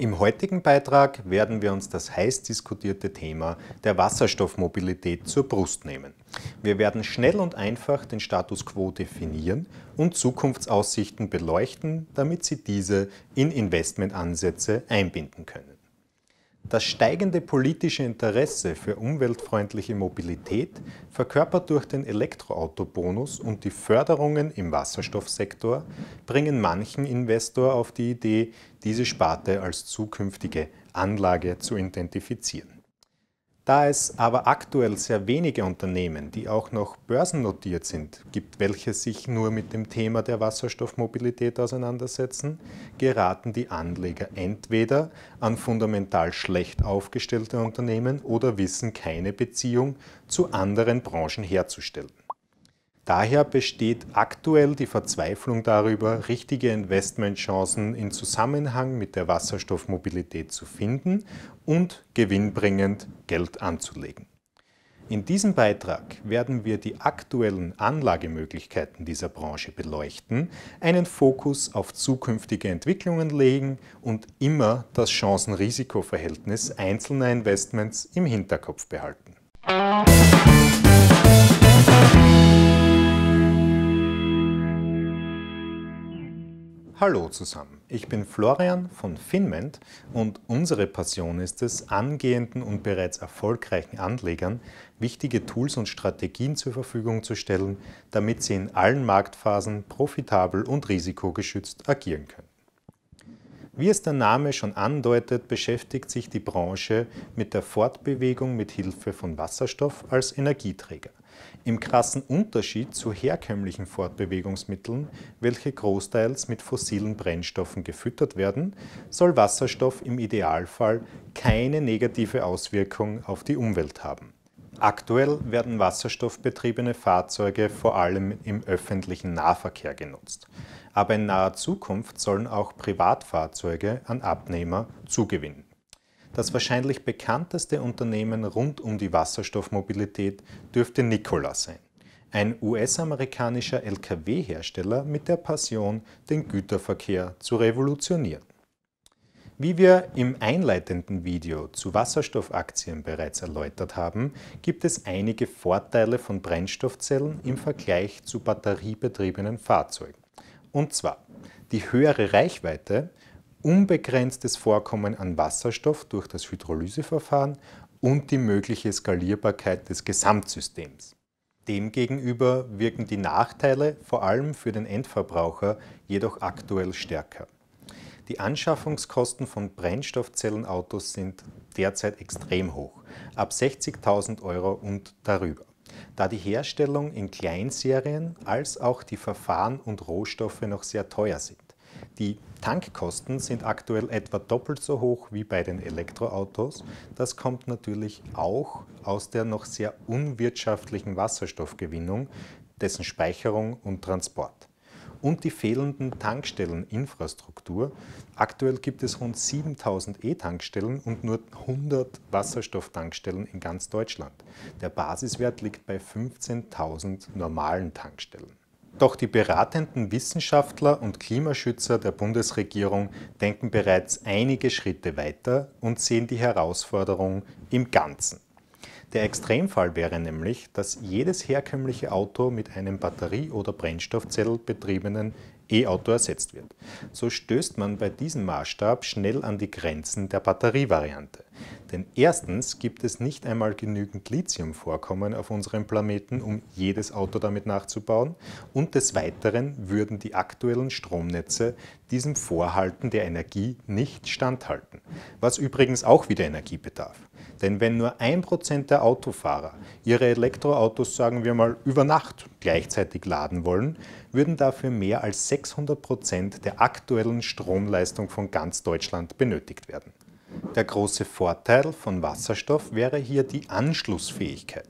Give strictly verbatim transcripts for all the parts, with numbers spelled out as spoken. Im heutigen Beitrag werden wir uns das heiß diskutierte Thema der Wasserstoffmobilität zur Brust nehmen. Wir werden schnell und einfach den Status quo definieren und Zukunftsaussichten beleuchten, damit Sie diese in Investmentansätze einbinden können. Das steigende politische Interesse für umweltfreundliche Mobilität, verkörpert durch den Elektroautobonus und die Förderungen im Wasserstoffsektor, bringen manchen Investor auf die Idee, diese Sparte als zukünftige Anlage zu identifizieren. Da es aber aktuell sehr wenige Unternehmen, die auch noch börsennotiert sind, gibt, welche sich nur mit dem Thema der Wasserstoffmobilität auseinandersetzen, geraten die Anleger entweder an fundamental schlecht aufgestellte Unternehmen oder wissen keine Beziehung zu anderen Branchen herzustellen. Daher besteht aktuell die Verzweiflung darüber, richtige Investmentchancen in Zusammenhang mit der Wasserstoffmobilität zu finden und gewinnbringend Geld anzulegen. In diesem Beitrag werden wir die aktuellen Anlagemöglichkeiten dieser Branche beleuchten, einen Fokus auf zukünftige Entwicklungen legen und immer das Chancen-Risiko-Verhältnis einzelner Investments im Hinterkopf behalten. Hallo zusammen, ich bin Florian von Finment und unsere Passion ist es, angehenden und bereits erfolgreichen Anlegern wichtige Tools und Strategien zur Verfügung zu stellen, damit sie in allen Marktphasen profitabel und risikogeschützt agieren können. Wie es der Name schon andeutet, beschäftigt sich die Branche mit der Fortbewegung mit Hilfe von Wasserstoff als Energieträger. Im krassen Unterschied zu herkömmlichen Fortbewegungsmitteln, welche großteils mit fossilen Brennstoffen gefüttert werden, soll Wasserstoff im Idealfall keine negative Auswirkung auf die Umwelt haben. Aktuell werden wasserstoffbetriebene Fahrzeuge vor allem im öffentlichen Nahverkehr genutzt. Aber in naher Zukunft sollen auch Privatfahrzeuge an Abnehmer zugewinnen. Das wahrscheinlich bekannteste Unternehmen rund um die Wasserstoffmobilität dürfte Nikola sein. Ein U S-amerikanischer L K W-Hersteller mit der Passion, den Güterverkehr zu revolutionieren. Wie wir im einleitenden Video zu Wasserstoffaktien bereits erläutert haben, gibt es einige Vorteile von Brennstoffzellen im Vergleich zu batteriebetriebenen Fahrzeugen. Und zwar die höhere Reichweite, unbegrenztes Vorkommen an Wasserstoff durch das Hydrolyseverfahren und die mögliche Skalierbarkeit des Gesamtsystems. Demgegenüber wirken die Nachteile, vor allem für den Endverbraucher, jedoch aktuell stärker. Die Anschaffungskosten von Brennstoffzellenautos sind derzeit extrem hoch, ab sechzigtausend Euro und darüber, da die Herstellung in Kleinserien als auch die Verfahren und Rohstoffe noch sehr teuer sind. Die Tankkosten sind aktuell etwa doppelt so hoch wie bei den Elektroautos. Das kommt natürlich auch aus der noch sehr unwirtschaftlichen Wasserstoffgewinnung, dessen Speicherung und Transport. Und die fehlenden Tankstelleninfrastruktur. Aktuell gibt es rund siebentausend E-Tankstellen und nur hundert Wasserstofftankstellen in ganz Deutschland. Der Basiswert liegt bei fünfzehntausend normalen Tankstellen. Doch die beratenden Wissenschaftler und Klimaschützer der Bundesregierung denken bereits einige Schritte weiter und sehen die Herausforderung im Ganzen. Der Extremfall wäre nämlich, dass jedes herkömmliche Auto mit einem batterie- oder brennstoffzellbetriebenen E-Auto ersetzt wird. So stößt man bei diesem Maßstab schnell an die Grenzen der Batterievariante. Denn erstens gibt es nicht einmal genügend Lithiumvorkommen auf unserem Planeten, um jedes Auto damit nachzubauen. Und des Weiteren würden die aktuellen Stromnetze diesem Vorhalten der Energie nicht standhalten. Was übrigens auch wieder Energie bedarf. Denn wenn nur ein Prozent der Autofahrer ihre Elektroautos, sagen wir mal, über Nacht gleichzeitig laden wollen, würden dafür mehr als sechshundert Prozent der aktuellen Stromleistung von ganz Deutschland benötigt werden. Der große Vorteil von Wasserstoff wäre hier die Anschlussfähigkeit.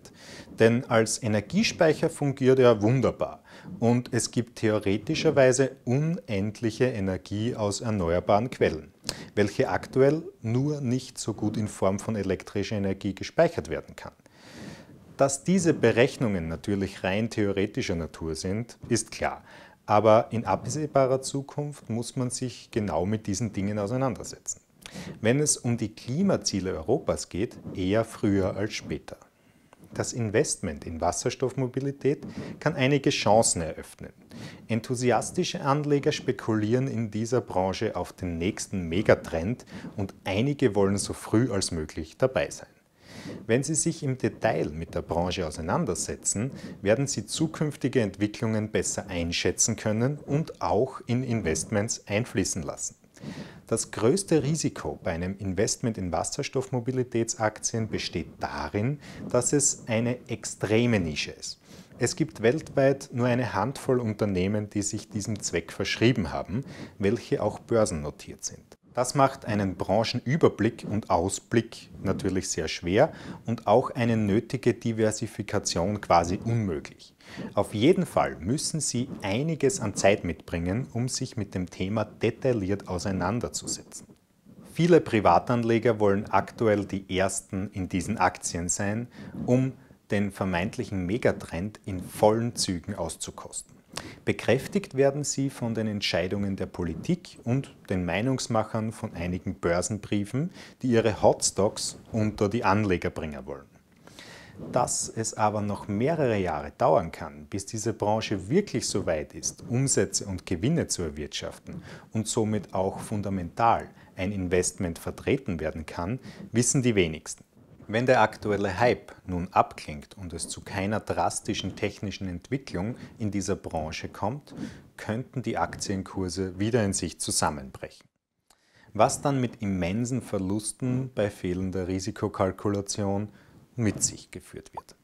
Denn als Energiespeicher fungiert er wunderbar und es gibt theoretischerweise unendliche Energie aus erneuerbaren Quellen, welche aktuell nur nicht so gut in Form von elektrischer Energie gespeichert werden kann. Dass diese Berechnungen natürlich rein theoretischer Natur sind, ist klar. Aber in absehbarer Zukunft muss man sich genau mit diesen Dingen auseinandersetzen. Wenn es um die Klimaziele Europas geht, eher früher als später. Das Investment in Wasserstoffmobilität kann einige Chancen eröffnen. Enthusiastische Anleger spekulieren in dieser Branche auf den nächsten Megatrend und einige wollen so früh als möglich dabei sein. Wenn Sie sich im Detail mit der Branche auseinandersetzen, werden Sie zukünftige Entwicklungen besser einschätzen können und auch in Investments einfließen lassen. Das größte Risiko bei einem Investment in Wasserstoffmobilitätsaktien besteht darin, dass es eine extreme Nische ist. Es gibt weltweit nur eine Handvoll Unternehmen, die sich diesem Zweck verschrieben haben, welche auch börsennotiert sind. Das macht einen Branchenüberblick und Ausblick natürlich sehr schwer und auch eine nötige Diversifikation quasi unmöglich. Auf jeden Fall müssen Sie einiges an Zeit mitbringen, um sich mit dem Thema detailliert auseinanderzusetzen. Viele Privatanleger wollen aktuell die Ersten in diesen Aktien sein, um den vermeintlichen Megatrend in vollen Zügen auszukosten. Bekräftigt werden sie von den Entscheidungen der Politik und den Meinungsmachern von einigen Börsenbriefen, die ihre Hotstocks unter die Anleger bringen wollen. Dass es aber noch mehrere Jahre dauern kann, bis diese Branche wirklich so weit ist, Umsätze und Gewinne zu erwirtschaften und somit auch fundamental ein Investment vertreten werden kann, wissen die wenigsten. Wenn der aktuelle Hype nun abklingt und es zu keiner drastischen technischen Entwicklung in dieser Branche kommt, könnten die Aktienkurse wieder in sich zusammenbrechen. Was dann mit immensen Verlusten bei fehlender Risikokalkulation mit sich geführt wird.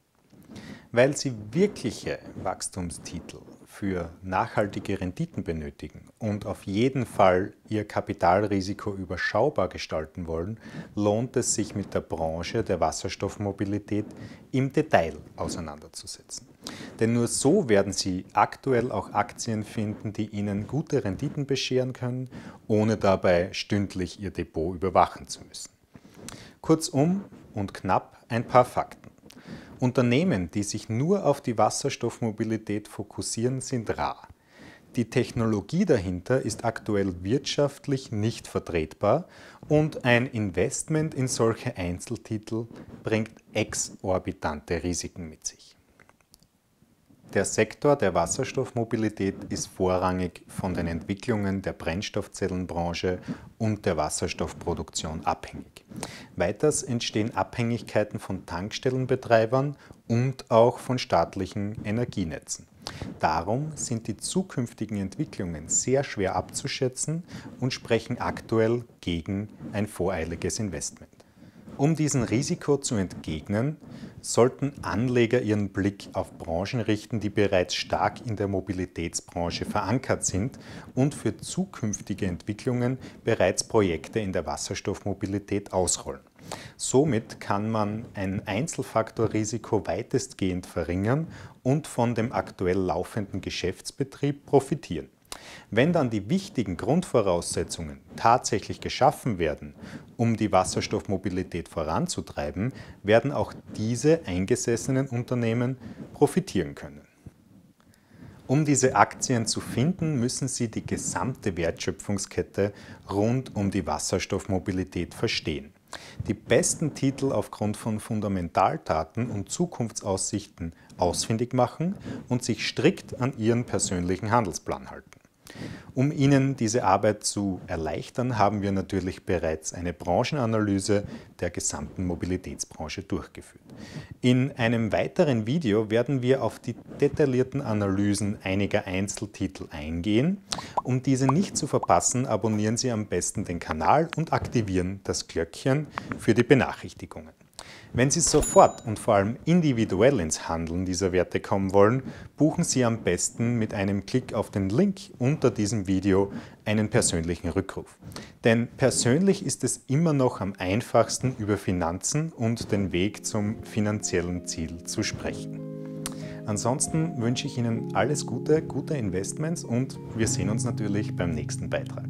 Weil sie wirkliche Wachstumstitel für nachhaltige Renditen benötigen und auf jeden Fall ihr Kapitalrisiko überschaubar gestalten wollen, lohnt es sich mit der Branche der Wasserstoffmobilität im Detail auseinanderzusetzen. Denn nur so werden Sie aktuell auch Aktien finden, die Ihnen gute Renditen bescheren können, ohne dabei stündlich Ihr Depot überwachen zu müssen. Kurzum und knapp ein paar Fakten. Unternehmen, die sich nur auf die Wasserstoffmobilität fokussieren, sind rar. Die Technologie dahinter ist aktuell wirtschaftlich nicht vertretbar und ein Investment in solche Einzeltitel bringt exorbitante Risiken mit sich. Der Sektor der Wasserstoffmobilität ist vorrangig von den Entwicklungen der Brennstoffzellenbranche und der Wasserstoffproduktion abhängig. Weiters entstehen Abhängigkeiten von Tankstellenbetreibern und auch von staatlichen Energienetzen. Darum sind die zukünftigen Entwicklungen sehr schwer abzuschätzen und sprechen aktuell gegen ein voreiliges Investment. Um diesem Risiko zu entgegnen, sollten Anleger ihren Blick auf Branchen richten, die bereits stark in der Mobilitätsbranche verankert sind und für zukünftige Entwicklungen bereits Projekte in der Wasserstoffmobilität ausrollen. Somit kann man ein Einzelfaktorrisiko weitestgehend verringern und von dem aktuell laufenden Geschäftsbetrieb profitieren. Wenn dann die wichtigen Grundvoraussetzungen tatsächlich geschaffen werden, um die Wasserstoffmobilität voranzutreiben, werden auch diese eingesessenen Unternehmen profitieren können. Um diese Aktien zu finden, müssen Sie die gesamte Wertschöpfungskette rund um die Wasserstoffmobilität verstehen. Die besten Titel aufgrund von Fundamentaldaten und Zukunftsaussichten ausfindig machen und sich strikt an Ihren persönlichen Handelsplan halten. Um Ihnen diese Arbeit zu erleichtern, haben wir natürlich bereits eine Branchenanalyse der gesamten Mobilitätsbranche durchgeführt. In einem weiteren Video werden wir auf die detaillierten Analysen einiger Einzeltitel eingehen. Um diese nicht zu verpassen, abonnieren Sie am besten den Kanal und aktivieren das Glöckchen für die Benachrichtigungen. Wenn Sie sofort und vor allem individuell ins Handeln dieser Werte kommen wollen, buchen Sie am besten mit einem Klick auf den Link unter diesem Video einen persönlichen Rückruf. Denn persönlich ist es immer noch am einfachsten, über Finanzen und den Weg zum finanziellen Ziel zu sprechen. Ansonsten wünsche ich Ihnen alles Gute, gute Investments und wir sehen uns natürlich beim nächsten Beitrag.